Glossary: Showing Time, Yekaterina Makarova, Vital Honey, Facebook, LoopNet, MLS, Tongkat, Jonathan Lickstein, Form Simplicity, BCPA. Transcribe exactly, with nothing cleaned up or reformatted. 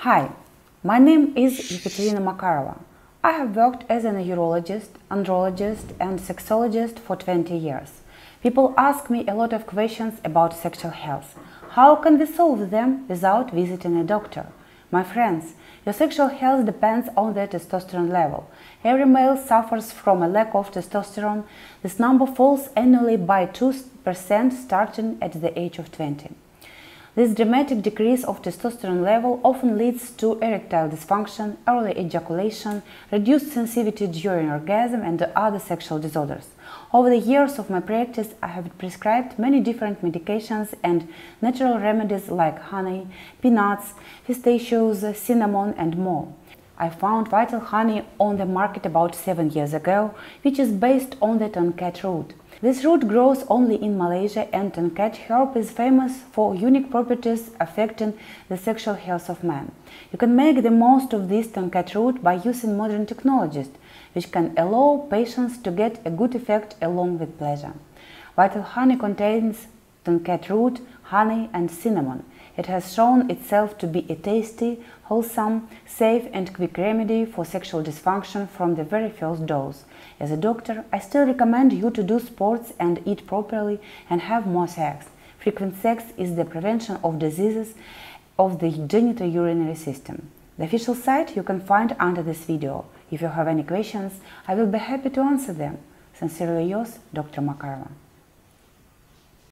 Hi, my name is Yekaterina Makarova. I have worked as an urologist, andrologist and sexologist for twenty years. People ask me a lot of questions about sexual health. How can we solve them without visiting a doctor? My friends, your sexual health depends on the testosterone level. Every male suffers from a lack of testosterone. This number falls annually by two percent starting at the age of twenty. This dramatic decrease of testosterone level often leads to erectile dysfunction, early ejaculation, reduced sensitivity during orgasm and other sexual disorders. Over the years of my practice, I have prescribed many different medications and natural remedies like honey, peanuts, pistachios, cinnamon and more. I found Vital Honey on the market about seven years ago, which is based on the Tongkat root. This root grows only in Malaysia, and Tongkat herb is famous for unique properties affecting the sexual health of men. You can make the most of this Tongkat root by using modern technologies, which can allow patients to get a good effect along with pleasure. Vital Honey contains Tongkat root, honey and cinnamon. It has shown itself to be a tasty, wholesome, safe and quick remedy for sexual dysfunction from the very first dose. As a doctor, I still recommend you to do sports and eat properly and have more sex. Frequent sex is the prevention of diseases of the genitourinary system. The official site you can find under this video. If you have any questions, I will be happy to answer them. Sincerely yours, Doctor Makarova.